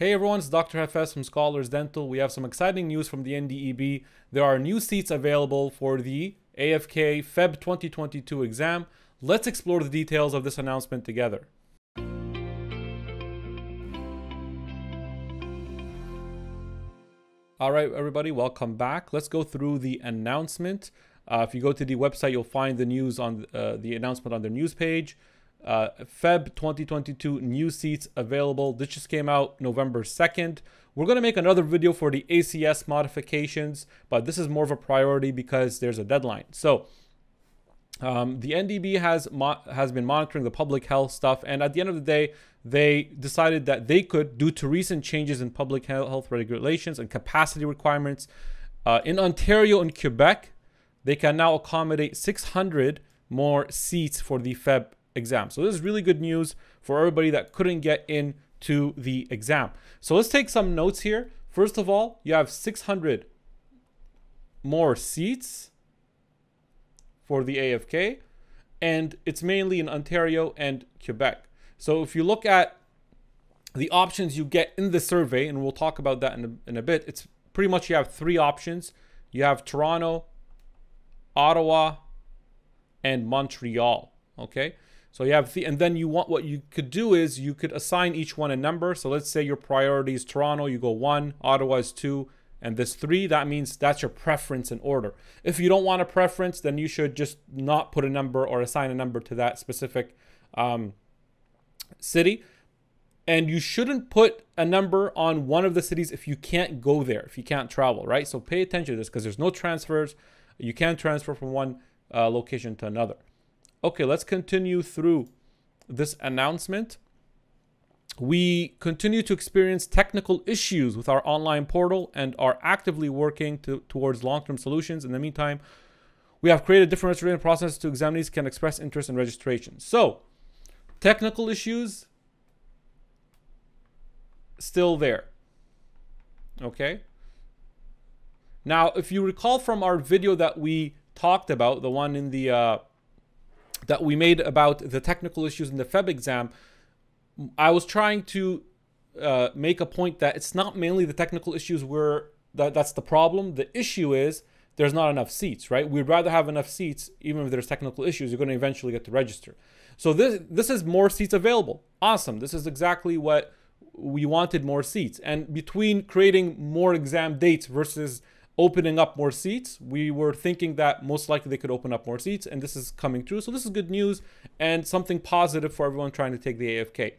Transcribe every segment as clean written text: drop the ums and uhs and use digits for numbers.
Hey everyone, it's Dr. Hafez from Scholars Dental. We have some exciting news from the NDEB. There are new seats available for the AFK Feb 2022 exam. Let's explore the details of this announcement together. All right, everybody, welcome back. Let's go through the announcement. If you go to the website, you'll find the news on the announcement on their news page. Feb 2022 new seats available. This just came out November 2nd. We're going to make another video for the ACS modifications, but this is more of a priority because there's a deadline. So the NDEB has been monitoring the public health stuff, and at the end of the day, they decided that they could, due to recent changes in public health regulations and capacity requirements in Ontario and Quebec, they can now accommodate 600 more seats for the Feb exam. So this is really good news for everybody that couldn't get into the exam. So let's take some notes here. First of all, you have 600 more seats for the AFK, and it's mainly in Ontario and Quebec. So if you look at the options you get in the survey, and we'll talk about that in a bit, it's pretty much you have three options. You have Toronto, Ottawa, and Montreal, okay? So you have what you could do is you could assign each one a number. So let's say your priority is Toronto, you go 1, Ottawa is 2, and this 3. That means that's your preference in order. If you don't want a preference, then you should just not put a number or assign a number to that specific city. And you shouldn't put a number on one of the cities if you can't go there, if you can't travel, right? So pay attention to this because there's no transfers. You can't transfer from one location to another. Okay, let's continue through this announcement. We continue to experience technical issues with our online portal and are actively working towards long-term solutions. In the meantime, we have created different registration processes to examinees can express interest in registration. So, technical issues, still there, okay? Now, if you recall from our video that we talked about, the one in the... that we made about the technical issues in the Feb exam, I was trying to make a point that it's not mainly the technical issues that's the problem. The issue is there's not enough seats, right? We'd rather have enough seats, even if there's technical issues, you're gonna eventually get to register. So this is more seats available. Awesome, this is exactly what we wanted, more seats. And between creating more exam dates versus opening up more seats, we were thinking that most likely they could open up more seats, and this is coming true. So this is good news and something positive for everyone trying to take the AFK.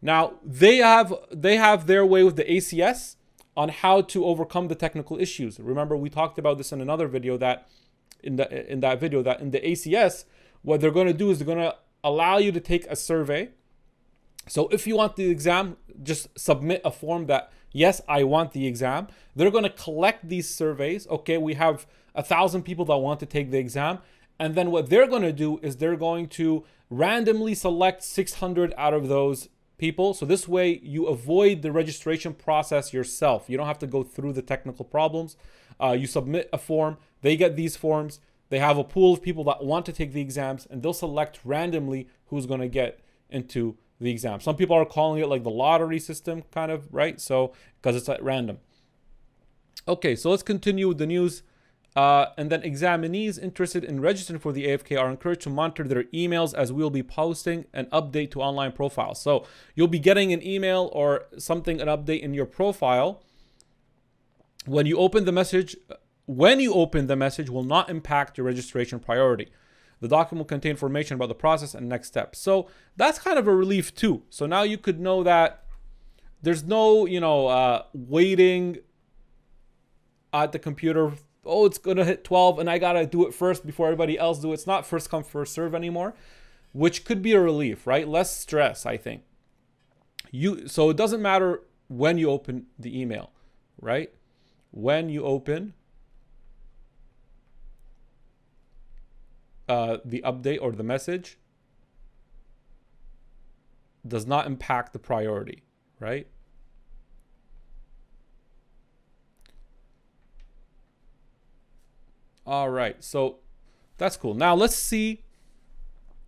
Now, they have their way with the ACS on how to overcome the technical issues. Remember, we talked about this in another video, that in the ACS, what they're going to do is they're going to allow you to take a survey. So if you want the exam, just submit a form that, yes, I want the exam. They're going to collect these surveys. Okay, we have 1,000 people that want to take the exam. And then what they're going to do is they're going to randomly select 600 out of those people. So this way you avoid the registration process yourself. You don't have to go through the technical problems. You submit a form. They get these forms. They have a pool of people that want to take the exams, and they'll select randomly who's going to get into the exam. Some people are calling it like the lottery system, kind of, right? So, because it's at random. Okay, so let's continue with the news. And then examinees interested in registering for the AFK are encouraged to monitor their emails, as we'll be posting an update to online profiles. So you'll be getting an email or something, an update in your profile. When you open the message, will not impact your registration priority. The document will contain information about the process and next steps. So that's kind of a relief too. So now you could know that there's no, waiting at the computer. Oh, it's going to hit 12 and I got to do it first before everybody else do it. It's not first come, first serve anymore, which could be a relief, right? Less stress, I think. So it doesn't matter when you open the email, right? When you open the update or the message does not impact the priority, right? All right, so that's cool. Now let's see,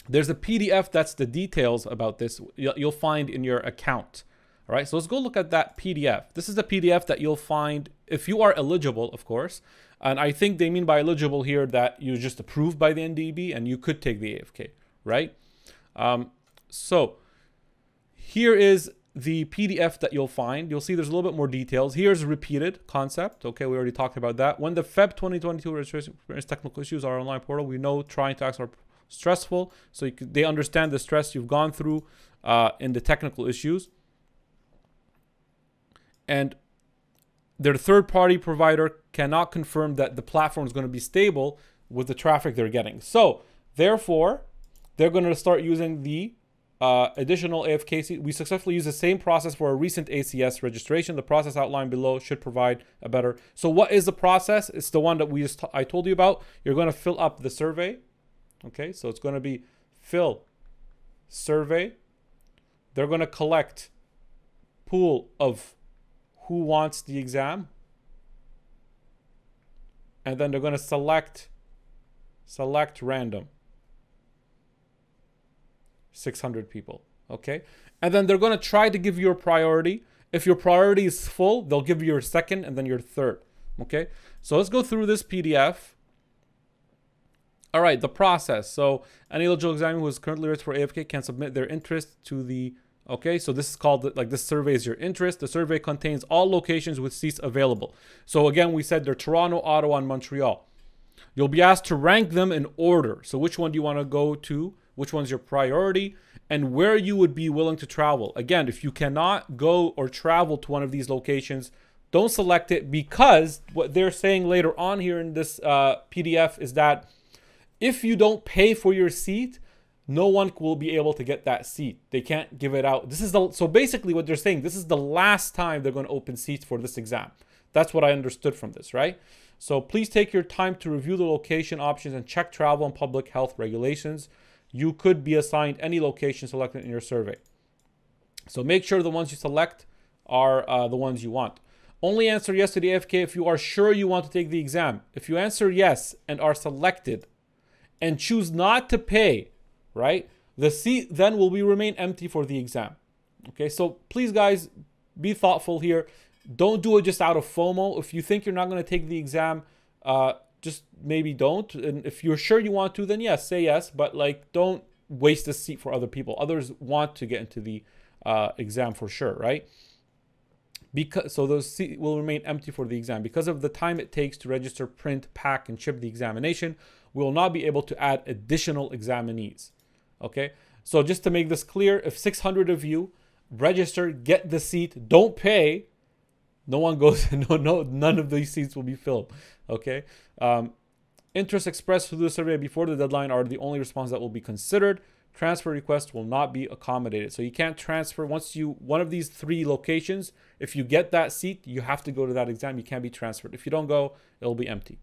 there's a PDF that's the details about this you'll find in your account, All right, so let's go look at that PDF. This is the PDF that you'll find if you are eligible, of course. And I think they mean by eligible here that you're just approved by the NDEB and you could take the AFK, right? So here is the PDF that you'll find. You'll see there's a little bit more details. Here's repeated concept. Okay, we already talked about that. When the Feb 2022 registration experienced technical issues, our online portal, we know trying to access are stressful. So you could, they understand the stress you've gone through in the technical issues. And their third-party provider cannot confirm that the platform is going to be stable with the traffic they're getting. So therefore, they're going to start using the additional AFKC. We successfully use the same process for a recent ACS registration. The process outlined below should provide a better. So what is the process? It's the one that I told you about. You're going to fill up the survey. Okay, so it's going to be fill survey. They're going to collect pool of who wants the exam, and then they're going to select random 600 people. Okay, and then they're going to try to give you a priority. If your priority is full, they'll give you your second and then your third. Okay, so let's go through this PDF. All right, the process. So any eligible examiner who is currently registered for AFK can submit their interest to the. Okay, so this is called, like, this survey is your interest. The survey contains all locations with seats available. So again, we said they're Toronto, Ottawa, and Montreal. You'll be asked to rank them in order. So which one do you want to go to? Which one's your priority? And where you would be willing to travel. Again, if you cannot go or travel to one of these locations, don't select it, because what they're saying later on here in this PDF is that if you don't pay for your seat, no one will be able to get that seat. They can't give it out. This is the, so basically what they're saying, this is the last time they're going to open seats for this exam. That's what I understood from this, right? So please take your time to review the location options and check travel and public health regulations. You could be assigned any location selected in your survey. So make sure the ones you select are the ones you want. Only answer yes to the AFK if you are sure you want to take the exam. If you answer yes and are selected and choose not to pay, right, the seat then will remain empty for the exam. Okay, so please guys, be thoughtful here. Don't do it just out of FOMO. If you think you're not going to take the exam, just maybe don't. And if you're sure you want to, then yes, say yes, but like, don't waste the seat for other people. Others want to get into the exam for sure, right? Because so those seats will remain empty for the exam. Because of the time it takes to register, print, pack, and ship the examination, we will not be able to add additional examinees. Okay, so just to make this clear, if 600 of you register, get the seat, don't pay, no one goes, none of these seats will be filled. Okay, interest expressed through the survey before the deadline are the only response that will be considered. Transfer requests will not be accommodated. So you can't transfer once you, one of these three locations, if you get that seat, you have to go to that exam. You can't be transferred. If you don't go, it'll be empty.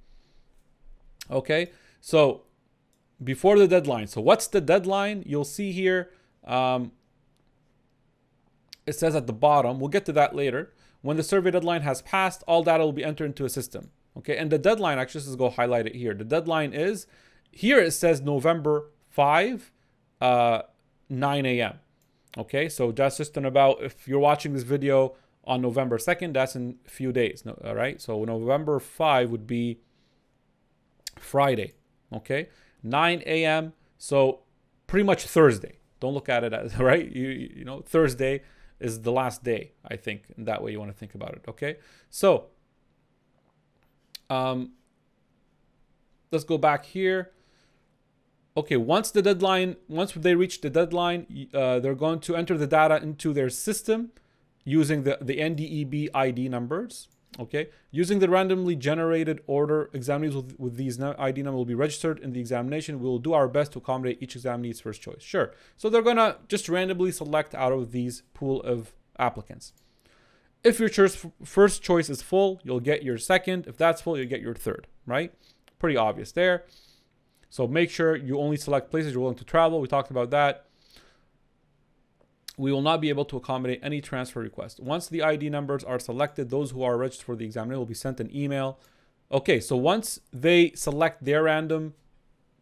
Okay, so before the deadline. So what's the deadline? You'll see here, it says at the bottom, we'll get to that later. When the survey deadline has passed, all data will be entered into a system. Okay, and the deadline, actually, let's go highlight it here. The deadline is, here it says November 5, 9 a.m. Okay, so that's just in about, if you're watching this video on November 2nd, that's in a few days, all right? So November 5 would be Friday, okay? 9 a.m. So pretty much Thursday. Don't look at it as, right? You know, Thursday is the last day, I think. And that way you want to think about it, okay? So let's go back here. Okay, once the deadline, once they reach the deadline, they're going to enter the data into their system using the NDEB ID numbers. Okay, using the randomly generated order, examinees with these ID number will be registered in the examination. We'll do our best to accommodate each examinee's first choice. Sure. So they're going to just randomly select out of these pool of applicants. If your first choice is full, you'll get your second. If that's full, you'll get your third, right? Pretty obvious there. So make sure you only select places you're willing to travel. We talked about that. We will not be able to accommodate any transfer request. Once the ID numbers are selected, those who are registered for the examiner will be sent an email. Okay, so once they select their random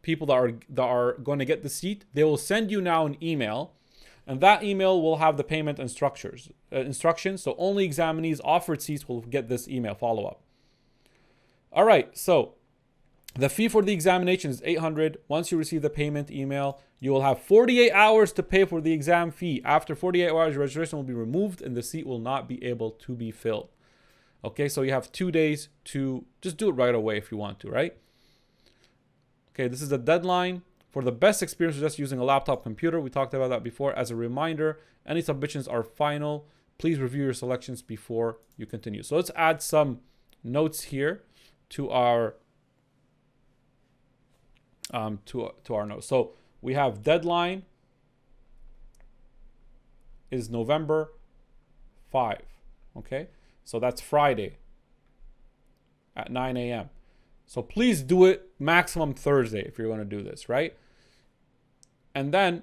people that are going to get the seat, they will send you now an email and that email will have the payment and instructions. So only examinees offered seats will get this email follow-up. All right, so the fee for the examination is $800. Once you receive the payment email, you will have 48 hours to pay for the exam fee. After 48 hours, your registration will be removed and the seat will not be able to be filled. Okay, so you have 2 days to just do it right away if you want to, right? Okay, this is the deadline. For the best experience, just using a laptop computer. We talked about that before. As a reminder, any submissions are final. Please review your selections before you continue. So let's add some notes here to our notes. So we have deadline is November 5. Okay, so that's Friday at 9 a.m. So please do it maximum Thursday if you're going to do this, right? And then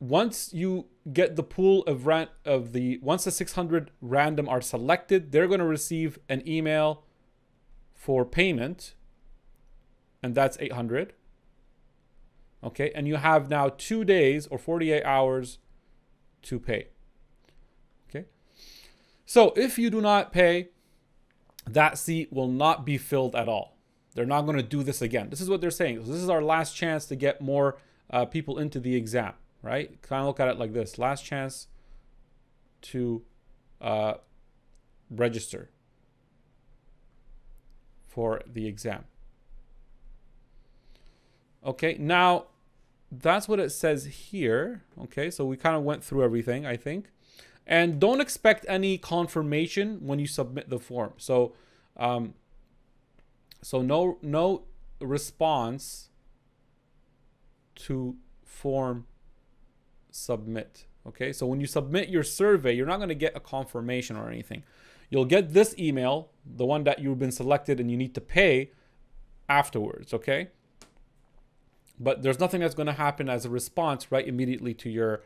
once you get the pool of once the 600 random are selected, they're going to receive an email for payment, and that's 800. Okay, and you have now 2 days or 48 hours to pay. Okay, so if you do not pay, that seat will not be filled at all. They're not going to do this again. This is what they're saying. So this is our last chance to get more people into the exam, right? Kind of look at it like this. Last chance to register for the exam. Okay, now that's what it says here. Okay, so we kind of went through everything, I think. And don't expect any confirmation when you submit the form. So, no response to form submit. Okay, so when you submit your survey, you're not going to get a confirmation or anything. You'll get this email, the one that you've been selected and you need to pay afterwards, okay? But there's nothing that's going to happen as a response right immediately to your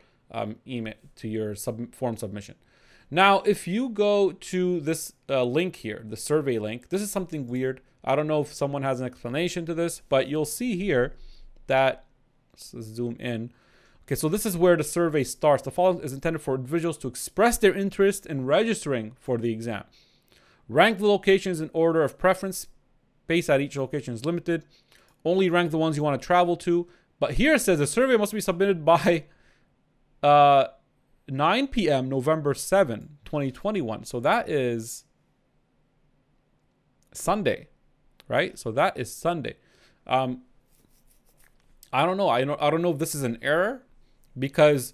email, to your form submission. Now, if you go to this link here, the survey link, this is something weird. I don't know if someone has an explanation to this, but you'll see here that, let's zoom in. Okay, so this is where the survey starts. The following is intended for individuals to express their interest in registering for the exam. Rank the locations in order of preference. Space at each location is limited. Only rank the ones you want to travel to. But here it says the survey must be submitted by 9 p.m. November 7, 2021. So that is Sunday, right? So that is Sunday. I don't know. I don't know if this is an error, because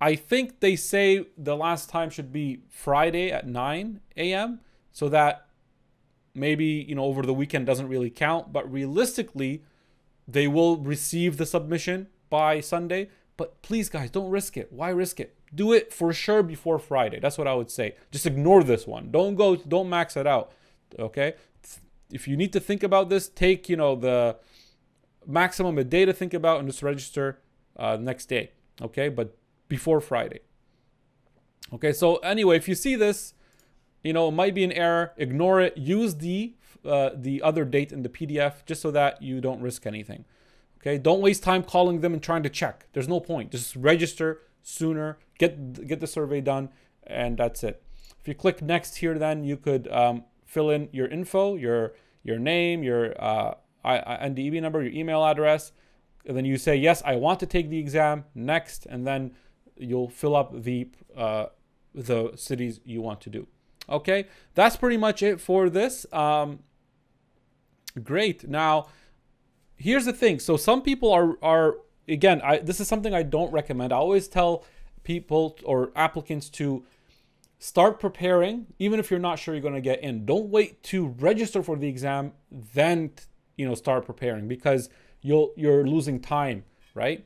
I think they say the last time should be Friday at 9 a.m. so that maybe, you know, over the weekend doesn't really count, but realistically, they will receive the submission by Sunday. But please, guys, don't risk it. Why risk it? Do it for sure before Friday. That's what I would say. Just ignore this one. Don't max it out, okay? If you need to think about this, take, you know, the maximum a day to think about and just register next day, okay? But before Friday. Okay, so anyway, if you see this, you know, it might be an error. Ignore it. Use the other date in the PDF just so that you don't risk anything. Okay, don't waste time calling them and trying to check. There's no point. Just register sooner, get the survey done, and that's it. If you click next here, then you could fill in your info, your name, your NDEB number, your email address. And then you say, yes, I want to take the exam, next, and then you'll fill up the cities you want to do. Okay, that's pretty much it for this. Great. Now, here's the thing. So some people are again, this is something I don't recommend. I always tell people or applicants to start preparing, even if you're not sure you're going to get in. Don't wait to register for the exam, then, you know, start preparing, because you're losing time, right?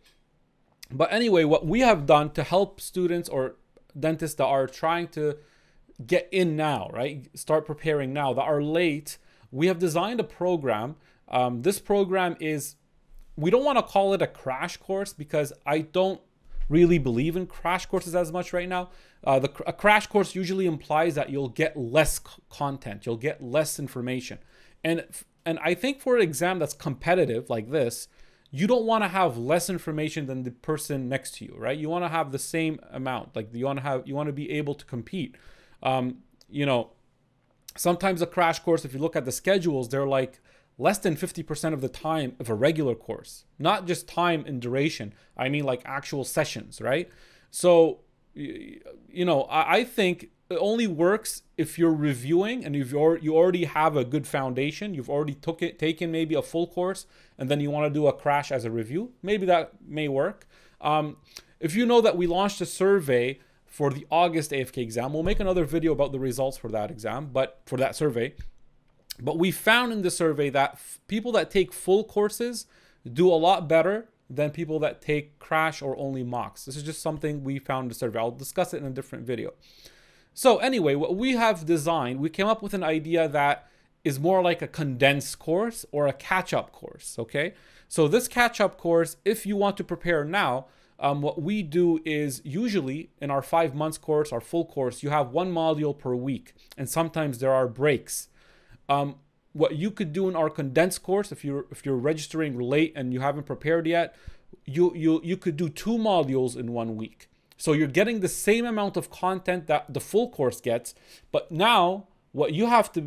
But anyway, what we have done to help students or dentists that are trying to get in now, right, start preparing now, that are late, we have designed a program. This program is, we don't want to call it a crash course because I don't really believe in crash courses as much right now. A crash course usually implies that you'll get less content, you'll get less information. And I think for an exam that's competitive like this, you don't want to have less information than the person next to you, right? You want to have the same amount. Like you want to be able to compete. You know, sometimes a crash course, if you look at the schedules, they're like less than 50% of the time of a regular course, not just time and duration. I mean like actual sessions, right? So, you know, I think it only works if you're reviewing and if you already have a good foundation, you've already taken maybe a full course, and then you want to do a crash as a review. Maybe that may work. If you know that we launched a survey for the August AFK exam, we'll make another video about the results for that exam, but for that survey. But we found in the survey that people that take full courses do a lot better than people that take crash or only mocks. This is just something we found in the survey. I'll discuss it in a different video. So anyway, what we have designed, we came up with an idea that is more like a condensed course or a catch-up course, okay? So this catch-up course, if you want to prepare now, what we do is usually in our 5 months course, our full course, you have one module per week, and sometimes there are breaks. What you could do in our condensed course, if you're registering late and you haven't prepared yet, you could do 2 modules in 1 week. So you're getting the same amount of content that the full course gets, but now what you have to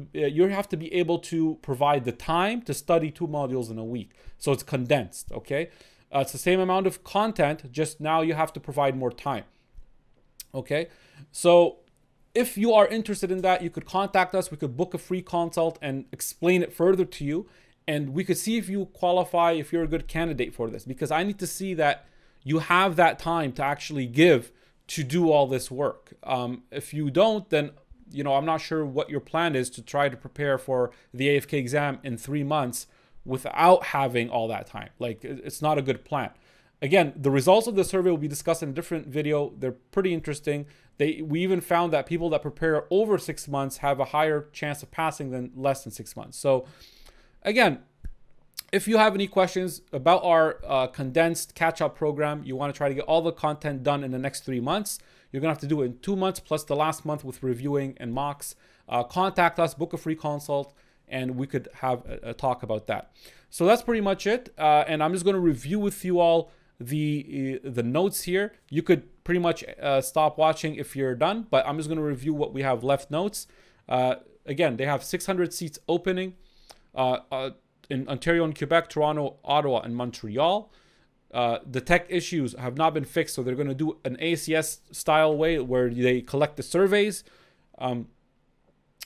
be able to provide the time to study 2 modules in a week. So it's condensed, okay? It's the same amount of content, just now you have to provide more time, okay? So if you are interested in that, you could contact us. We could book a free consult and explain it further to you, and we could see if you qualify, if you're a good candidate for this, because I need to see that you have that time to actually give to do all this work. If you don't, then, you know, I'm not sure what your plan is to try to prepare for the AFK exam in 3 months without having all that time. Like, it's not a good plan. Again, the results of the survey will be discussed in a different video. They're pretty interesting. We even found that people that prepare over 6 months have a higher chance of passing than less than 6 months. So again, if you have any questions about our condensed catch-up program, you want to try to get all the content done in the next 3 months, you're going to have to do it in 2 months plus the last month with reviewing and mocks, contact us, book a free consult, and we could have a talk about that. So that's pretty much it. And I'm just going to review with you all the notes here. You could pretty much stop watching if you're done, but I'm just going to review what we have left notes. Again, they have 600 seats opening. In Ontario and Quebec, Toronto, Ottawa, and Montreal. The tech issues have not been fixed, so they're going to do an ACS style way where they collect the surveys.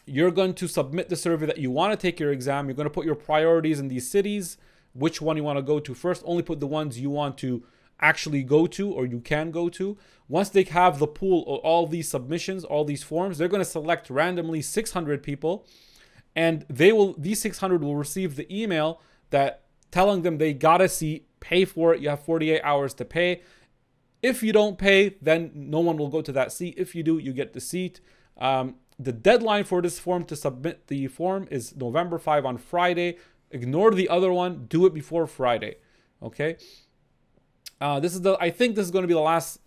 You're going to submit the survey that you want to take your exam. You're going to put your priorities in these cities, which one you want to go to first. Only put the ones you want to actually go to or you can go to. Once they have the pool of all these submissions, all these forms, they're going to select randomly 600 people. And they will, these 600 will receive the email that telling them they got a seat, pay for it. You have 48 hours to pay. If you don't pay, then no one will go to that seat. If you do, you get the seat. The deadline for this form to submit the form is November 5 on Friday. Ignore the other one. Do it before Friday. Okay. This is I think this is going to be the last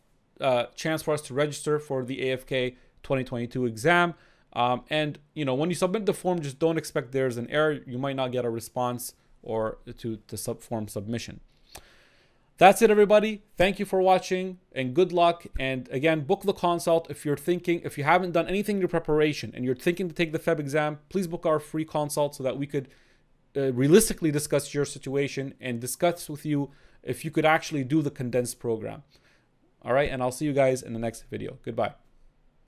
chance for us to register for the AFK 2022 exam. And you know, when you submit the form, just don't expect there's an error. You might not get a response or to form submission. That's it, everybody. Thank you for watching and good luck. And again, book the consult. If you haven't done anything in your preparation and you're thinking to take the FEB exam, please book our free consult so that we could realistically discuss your situation and discuss with you if you could actually do the condensed program. All right. And I'll see you guys in the next video. Goodbye.